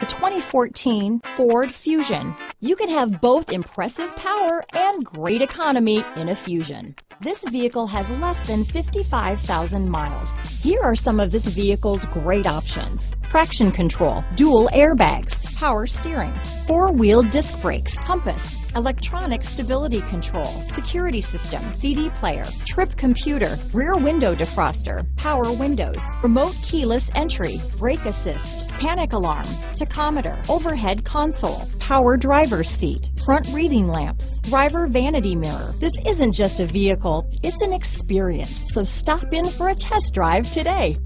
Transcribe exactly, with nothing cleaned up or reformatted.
The twenty fourteen Ford Fusion. You can have both impressive power and great economy in a Fusion. This vehicle has less than fifty-five thousand miles. Here are some of this vehicle's great options: traction control, dual airbags, power steering, four-wheel disc brakes, compass, electronic stability control, security system, C D player, trip computer, rear window defroster, power windows, remote keyless entry, brake assist, panic alarm, tachometer, overhead console, power driver's seat, front reading lamps, driver vanity mirror. This isn't just a vehicle, it's an experience. So stop in for a test drive today.